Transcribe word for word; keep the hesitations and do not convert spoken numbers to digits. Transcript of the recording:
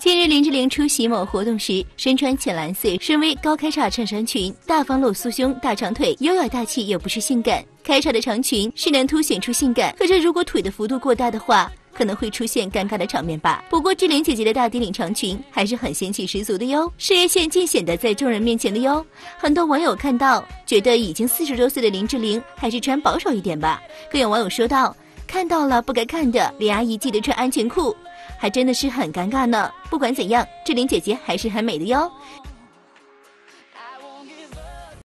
近日，林志玲出席某活动时，身穿浅蓝色深 V 高开叉衬衫裙，大方露酥胸、大长腿，优雅大气也不是性感。开叉的长裙是能凸显出性感，可是如果腿的幅度过大的话，可能会出现尴尬的场面吧。不过志玲姐姐的大低领长裙还是很仙气十足的哟，事业线尽显得在众人面前的哟。很多网友看到，觉得已经四十多岁的林志玲还是穿保守一点吧。更有网友说道：“看到了不该看的，李阿姨记得穿安全裤。”还真的是很尴尬呢。不管怎样，志玲姐姐还是很美的哟。